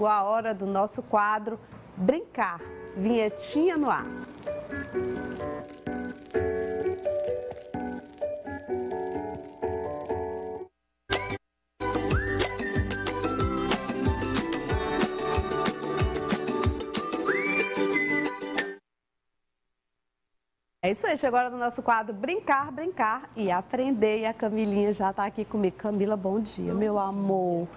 Chegou a hora do nosso quadro Brincar, vinhetinha no ar. É isso aí, chegou a hora do nosso quadro Brincar, Brincar e Aprender. E a Camilinha já está aqui comigo. Camila, bom dia, meu amor.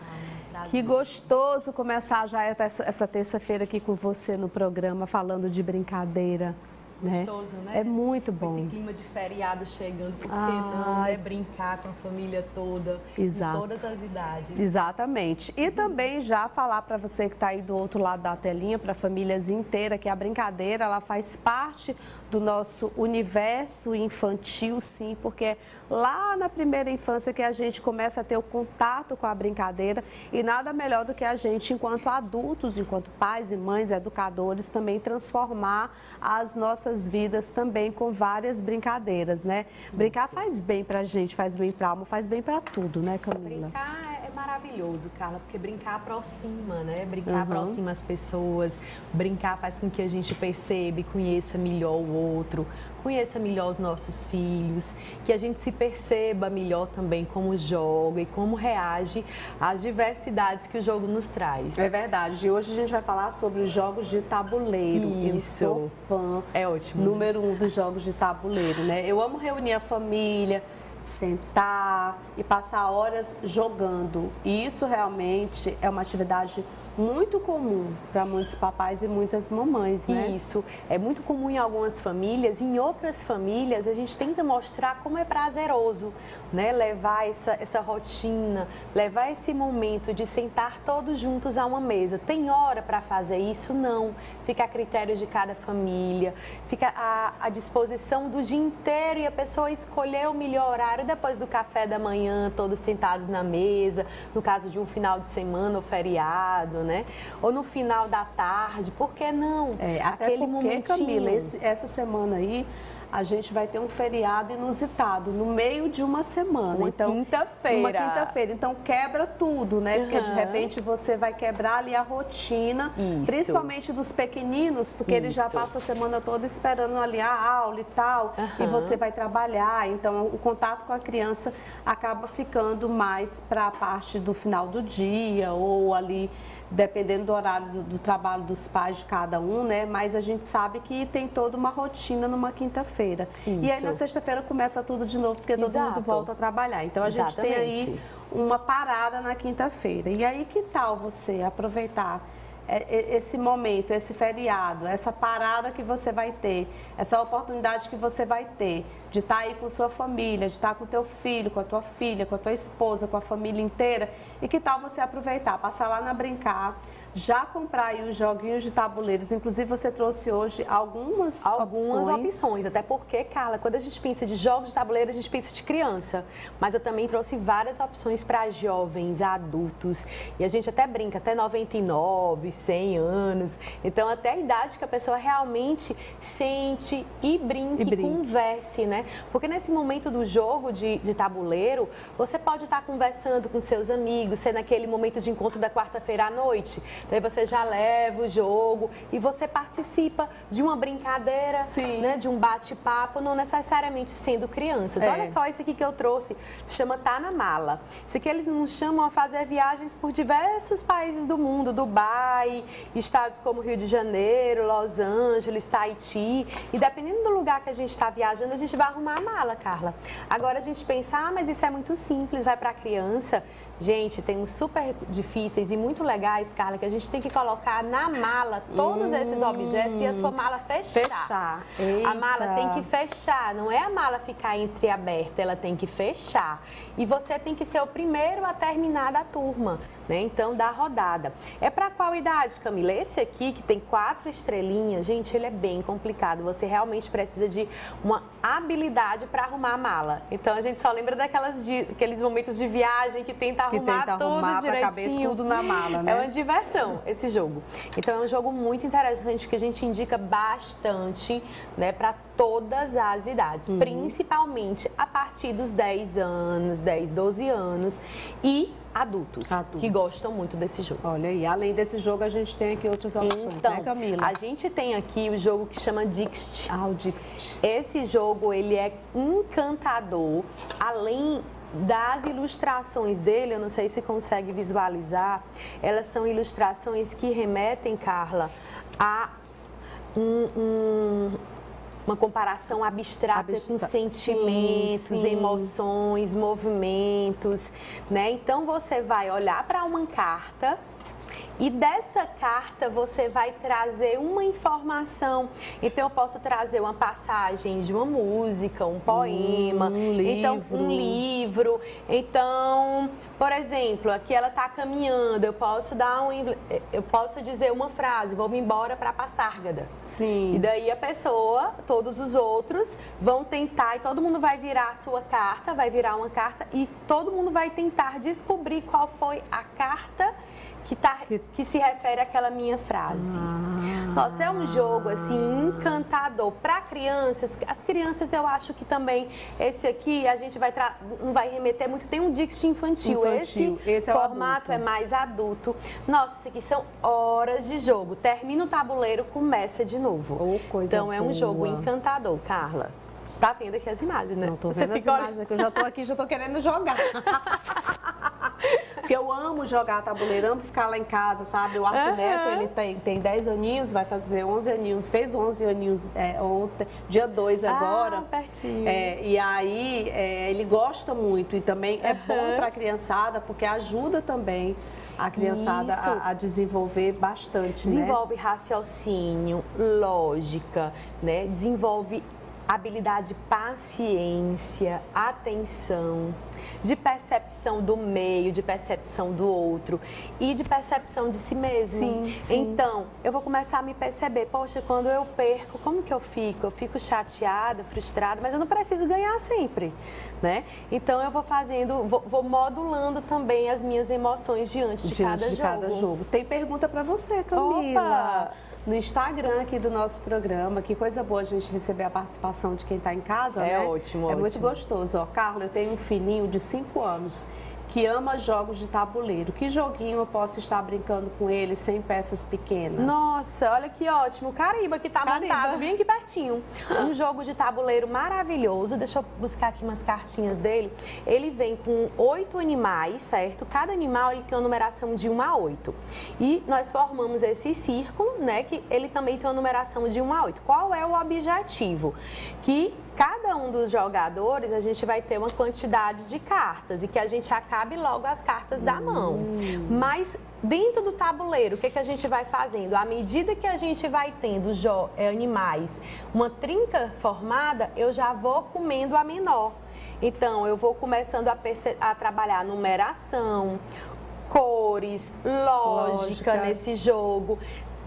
Que gostoso começar já essa terça-feira aqui com você no programa, falando de brincadeira. Gostoso, né? É muito bom. Esse clima de feriado chegando, porque não é brincar com a família toda, exato, em todas as idades. Exatamente. E também já falar para você que está aí do outro lado da telinha, para a família inteira, que a brincadeira ela faz parte do nosso universo infantil, sim, porque é lá na primeira infância que a gente começa a ter o contato com a brincadeira e nada melhor do que a gente, enquanto adultos, enquanto pais e mães, educadores, também transformar as nossas vidas também com várias brincadeiras, né? Brincar faz bem pra gente, faz bem pra alma, faz bem pra tudo, né, Camila? Brincar é maravilhoso, Carla, porque brincar aproxima, né? Brincar aproxima as pessoas, brincar faz com que a gente perceba e conheça melhor o outro, conheça melhor os nossos filhos, que a gente se perceba melhor também como joga e como reage às diversidades que o jogo nos traz. É verdade. E hoje a gente vai falar sobre os jogos de tabuleiro. Isso. Eu sou fã. É ótimo. Número 1 dos jogos de tabuleiro, né? Eu amo reunir a família, sentar e passar horas jogando. E isso realmente é uma atividade muito comum para muitos papais e muitas mamães, né? Isso, é muito comum em algumas famílias, em outras famílias a gente tenta mostrar como é prazeroso, né? Levar essa rotina, levar esse momento de sentar todos juntos a uma mesa. Tem hora para fazer isso? Não. Fica a critério de cada família, fica à disposição do dia inteiro e a pessoa escolher o melhor horário depois do café da manhã, todos sentados na mesa, no caso de um final de semana ou feriado, né? Ou no final da tarde, por que não? É, até aquele porque, Camila, essa semana aí a gente vai ter um feriado inusitado no meio de uma semana. Uma quinta-feira. Então quebra tudo, né? Porque de repente você vai quebrar ali a rotina, principalmente dos pequeninos, porque eles já passam a semana toda esperando ali a aula e tal, e você vai trabalhar. Então o contato com a criança acaba ficando mais para a parte do final do dia ou ali, dependendo do horário do trabalho dos pais de cada um, né? Mas a gente sabe que tem toda uma rotina numa quinta-feira. E aí na sexta-feira começa tudo de novo, porque todo mundo volta a trabalhar. Então a gente tem aí uma parada na quinta-feira. E aí que tal você aproveitar esse momento, esse feriado, essa parada que você vai ter, essa oportunidade que você vai ter de estar aí com sua família, de estar com teu filho, com a tua filha, com a tua esposa, com a família inteira. E que tal você aproveitar, passar lá na Brincar, já comprar aí os joguinhos de tabuleiros. Inclusive você trouxe hoje algumas opções. Até porque, Carla, quando a gente pensa de jogos de tabuleiro, a gente pensa de criança. Mas eu também trouxe várias opções para jovens, adultos. E a gente até brinca, até 99, 100 anos. Então até a idade que a pessoa realmente sente e brinque, converse, né? Porque nesse momento do jogo de tabuleiro, você pode estar conversando com seus amigos, ser naquele momento de encontro da quarta-feira à noite. Daí você já leva o jogo e você participa de uma brincadeira, né, de um bate-papo, não necessariamente sendo crianças. Olha só isso aqui que eu trouxe, chama Tá na Mala. Isso aqui eles nos chamam a fazer viagens por diversos países do mundo, Dubai, estados como Rio de Janeiro, Los Angeles, Tahiti. E dependendo do lugar que a gente está viajando, a gente vai arrumar a mala, Carla. Agora a gente pensa, ah, mas isso é muito simples, vai para criança. Gente, tem uns super difíceis e muito legais, Carla, que a gente tem que colocar na mala todos esses objetos e a sua mala fechar. Eita. A mala tem que fechar, não é a mala ficar entreaberta, ela tem que fechar. E você tem que ser o primeiro a terminar da turma, né? Então, da rodada. É pra qual idade, Camila? Esse aqui, que tem 4 estrelinhas, gente, ele é bem complicado. Você realmente precisa de uma habilidade pra arrumar a mala. Então, a gente só lembra daqueles momentos de viagem que tenta arrumar tudo direitinho, pra caber tudo na mala, né? É uma diversão esse jogo. Então, é um jogo muito interessante que a gente indica bastante, né? Pra todas as idades, principalmente a partir dos 10 anos, 10, 12 anos e adultos que gostam muito desse jogo. Olha, e além desse jogo, a gente tem aqui outras opções, então, né, Camila? A gente tem aqui o jogo que chama Dixit. Ah, o Dixit. Esse jogo, ele é encantador, além das ilustrações dele, eu não sei se consegue visualizar, elas são ilustrações que remetem, Carla, a uma comparação abstrata com sentimentos, emoções, movimentos, né? Então você vai olhar para uma carta e dessa carta você vai trazer uma informação. Então eu posso trazer uma passagem de uma música, um poema, um livro. Então, por exemplo, aqui ela está caminhando, eu posso dizer uma frase, vou-me embora para Passárgada. Sim. E daí a pessoa, todos os outros vão tentar, e todo mundo vai virar a sua carta, vai virar uma carta e todo mundo vai tentar descobrir qual foi a carta que se refere àquela minha frase. Nossa, é um jogo, assim, encantador. Para crianças, as crianças eu acho que também, esse aqui, a gente vai não vai remeter muito, tem um Dixit infantil. Esse formato é mais adulto. Nossa, isso aqui são horas de jogo. Termina o tabuleiro, começa de novo. Oh, coisa então, é um boa. Jogo encantador, Carla. Tá vendo aqui as imagens, né? Não, tô vendo as imagens aqui, eu já tô aqui, já tô querendo jogar. Porque eu amo jogar tabuleiro, amo ficar lá em casa, sabe? O Arthur Neto, ele tem 10 aninhos, vai fazer 11 aninhos, fez 11 aninhos ontem, dia 2 agora. Pertinho. E aí, ele gosta muito e também é bom pra criançada, porque ajuda também a criançada a desenvolver bastante, desenvolve, né? Desenvolve raciocínio, lógica, né? Desenvolve habilidade, paciência, atenção, de percepção do meio, de percepção do outro e de percepção de si mesmo. Sim, sim. Então, eu vou começar a me perceber, poxa, quando eu perco, como que eu fico? Eu fico chateada, frustrada, mas eu não preciso ganhar sempre, né? Então, eu vou fazendo, vou modulando também as minhas emoções diante de cada jogo. Tem pergunta pra você, Camila. Opa! No Instagram aqui do nosso programa. Que coisa boa a gente receber a participação de quem está em casa, né? É ótimo, é muito gostoso. Ó, Carla, eu tenho um filhinho de 5 anos que ama jogos de tabuleiro. Que joguinho eu posso estar brincando com ele sem peças pequenas? Nossa, olha que ótimo. Cariba, que tá montado bem aqui pertinho. Um jogo de tabuleiro maravilhoso. Deixa eu buscar aqui umas cartinhas dele. Ele vem com 8 animais, certo? Cada animal ele tem uma numeração de 1 a 8. E nós formamos esse círculo, né? Que ele também tem uma numeração de 1 a 8. Qual é o objetivo? Que cada um dos jogadores, a gente vai ter uma quantidade de cartas e que a gente acabe logo as cartas da mão. Mas dentro do tabuleiro, o que a gente vai fazendo? À medida que a gente vai tendo animais, uma trinca formada, eu já vou comendo a menor. Então, eu vou começando a trabalhar numeração, cores, lógica nesse jogo.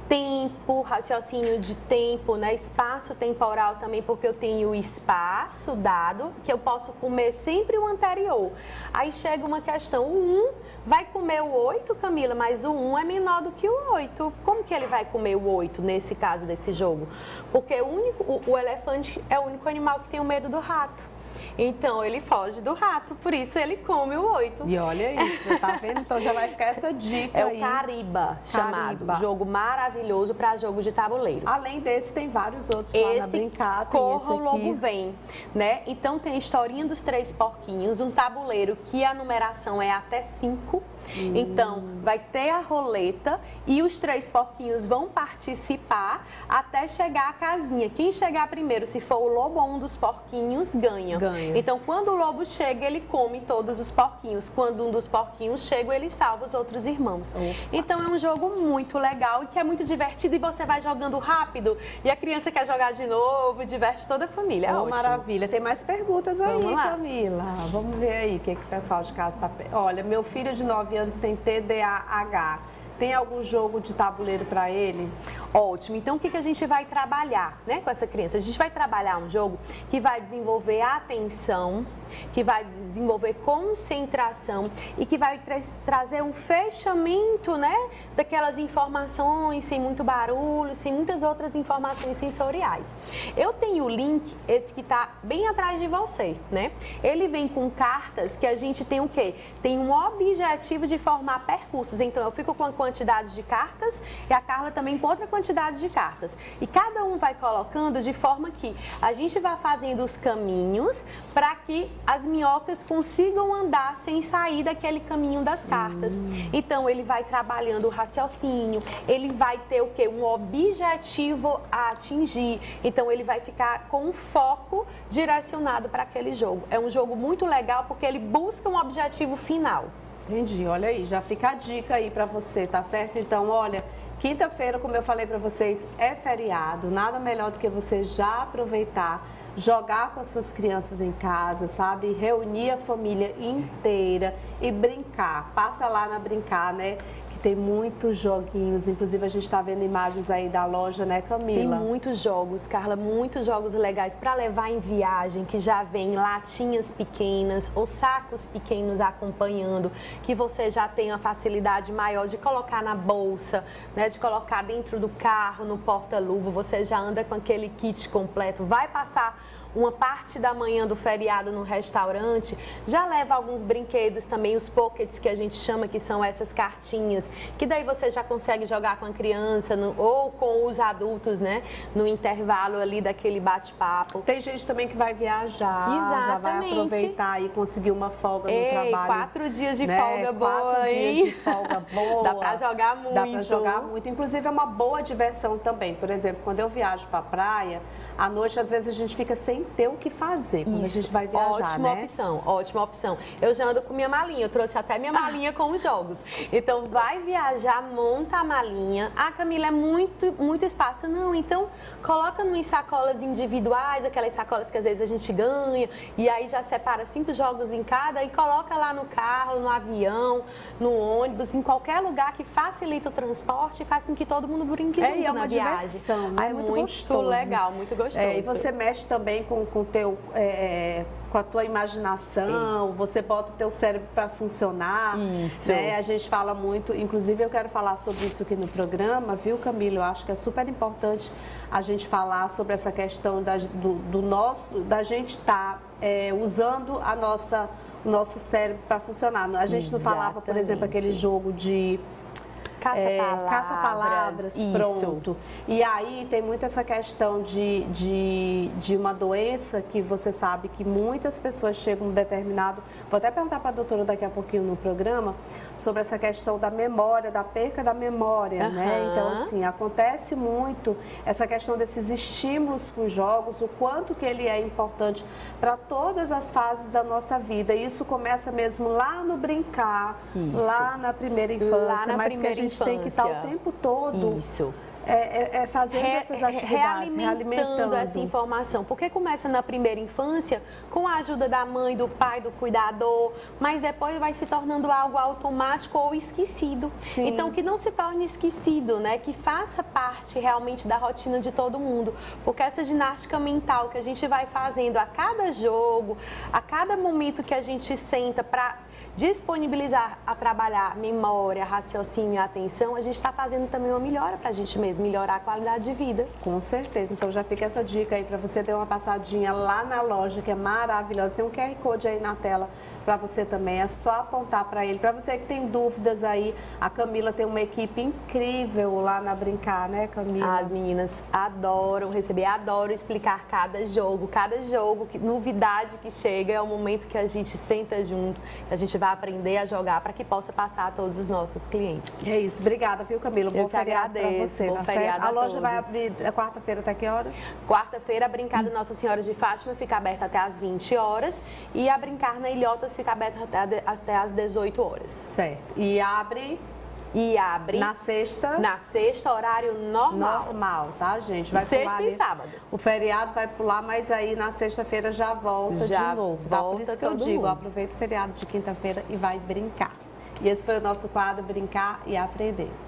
Tempo, raciocínio de tempo, né? Espaço temporal também, porque eu tenho espaço dado, que eu posso comer sempre o anterior. Aí chega uma questão, o 1 vai comer o 8, Camila, mas o 1 é menor do que o 8. Como que ele vai comer o 8 nesse caso desse jogo? Porque o elefante é o único animal que tem o medo do rato. Então, ele foge do rato, por isso ele come o 8. E olha isso, tá vendo? Então já vai ficar essa dica aí. É o Cariba, chamado. Jogo maravilhoso para jogo de tabuleiro. Além desse, tem vários outros lá na Brincar. Corro Logo Vem, né? Então, tem a historinha dos 3 porquinhos, um tabuleiro que a numeração é até 5. Então, vai ter a roleta e os 3 porquinhos vão participar até chegar à casinha. Quem chegar primeiro, se for o lobo ou um dos porquinhos, ganha. Então, quando o lobo chega, ele come todos os porquinhos. Quando um dos porquinhos chega, ele salva os outros irmãos. Então, é um jogo muito legal e que é muito divertido. E você vai jogando rápido e a criança quer jogar de novo, diverte toda a família. É ótimo. Maravilha. Tem mais perguntas aí, Camila. Vamos ver aí o que o pessoal de casa tá... Olha, meu filho de 9 anos tem TDAH. Tem algum jogo de tabuleiro para ele? Ótimo. Então, o que a gente vai trabalhar, né, com essa criança? A gente vai trabalhar um jogo que vai desenvolver a atenção, que vai desenvolver concentração e que vai trazer um fechamento, né, daquelas informações sem muito barulho, sem muitas outras informações sensoriais. Eu tenho o link, esse que tá bem atrás de você, né? Ele vem com cartas que a gente tem o quê? Tem um objetivo de formar percursos. Então eu fico com uma quantidade de cartas e a Carla também com outra quantidade de cartas. E cada um vai colocando de forma que a gente vai fazendo os caminhos para que as minhocas consigam andar sem sair daquele caminho das cartas. Então ele vai trabalhando o raciocínio, ele vai ter o quê? Um objetivo a atingir. Então ele vai ficar com um foco direcionado para aquele jogo. É um jogo muito legal porque ele busca um objetivo final. Entendi, olha aí, já fica a dica aí pra você, tá certo? Então, olha, quinta-feira, como eu falei pra vocês, é feriado, nada melhor do que você já aproveitar, jogar com as suas crianças em casa, sabe? Reunir a família inteira e brincar. Passa lá na Brincar, né? Tem muitos joguinhos, inclusive a gente está vendo imagens aí da loja, né, Camila? Tem muitos jogos, Carla, muitos jogos legais para levar em viagem, que já vem latinhas pequenas ou sacos pequenos acompanhando, que você já tem a facilidade maior de colocar na bolsa, né, de colocar dentro do carro, no porta-luva, você já anda com aquele kit completo, vai passar uma parte da manhã do feriado no restaurante, já leva alguns brinquedos também, os pockets que a gente chama, que são essas cartinhas, que daí você já consegue jogar com a criança ou com os adultos, né? No intervalo ali daquele bate-papo. Tem gente também que vai viajar, exatamente, já vai aproveitar e conseguir uma folga no trabalho. 4 dias de, né, folga boa, 4 dias de folga boa. Dá pra jogar muito. Dá pra jogar muito. Inclusive é uma boa diversão também. Por exemplo, quando eu viajo pra praia, à noite às vezes a gente fica sem ter o que fazer quando a gente vai viajar, ótima, né? Opção, ótima opção. Eu já ando com minha malinha, eu trouxe até minha malinha com os jogos. Então vai viajar, monta a malinha. Ah, Camila, é muito espaço. Não, então coloca em sacolas individuais, aquelas sacolas que às vezes a gente ganha, e aí já separa 5 jogos em cada e coloca lá no carro, no avião, no ônibus, em qualquer lugar que facilita o transporte e faça com que todo mundo brinque junto na uma viagem. Diversão, né? É muito gostoso. Muito legal, muito gostoso. É, e você mexe também com a tua imaginação, você bota o teu cérebro para funcionar, né? A gente fala muito, inclusive eu quero falar sobre isso aqui no programa, viu, Camila? Eu acho que é super importante a gente falar sobre essa questão da gente estar usando o nosso cérebro para funcionar. A gente não falava, por exemplo, aquele jogo de caça-palavras, pronto. E aí tem muito essa questão de uma doença que você sabe que muitas pessoas chegam a um determinado... Vou até perguntar para a doutora daqui a pouquinho no programa sobre essa questão da memória, da perca da memória, né? Então, assim, acontece muito essa questão desses estímulos com jogos, o quanto que ele é importante para todas as fases da nossa vida. E isso começa mesmo lá no brincar, lá na primeira infância, mas que a gente tem que estar o tempo todo fazendo essas atividades, realimentando essa informação. Porque começa na primeira infância com a ajuda da mãe, do pai, do cuidador, mas depois vai se tornando algo automático ou esquecido. Então, que não se torne esquecido, né? Que faça parte realmente da rotina de todo mundo. Porque essa ginástica mental que a gente vai fazendo a cada jogo, a cada momento que a gente senta para disponibilizar a trabalhar memória, raciocínio e atenção, a gente está fazendo também uma melhora para a gente mesmo, melhorar a qualidade de vida. Com certeza. Então já fica essa dica aí para você ter uma passadinha lá na loja, que é maravilhosa. Tem um QR Code aí na tela para você também. É só apontar para ele. Para você que tem dúvidas aí, a Camila tem uma equipe incrível lá na Brincar, né, Camila? As meninas adoram receber, adoram explicar cada jogo, que novidade que chega, é o momento que a gente senta junto, a gente vai aprender a jogar para que possa passar a todos os nossos clientes. É isso. Obrigada, viu, Camila? Bom feriado para você, tá certo? A loja vai abrir quarta-feira até que horas? Quarta-feira, a Brincar da Nossa Senhora de Fátima fica aberta até às 20 horas e a Brincar na Ilhotas fica aberta até às 18 horas. Certo. E abre... na sexta. Na sexta, horário normal. Normal, tá, gente? Vai sexta pular e sábado. O feriado vai pular, mas aí na sexta-feira já volta de novo. Tá? Por isso que eu digo, aproveita o feriado de quinta-feira e vai brincar. E esse foi o nosso quadro Brincar e Aprender.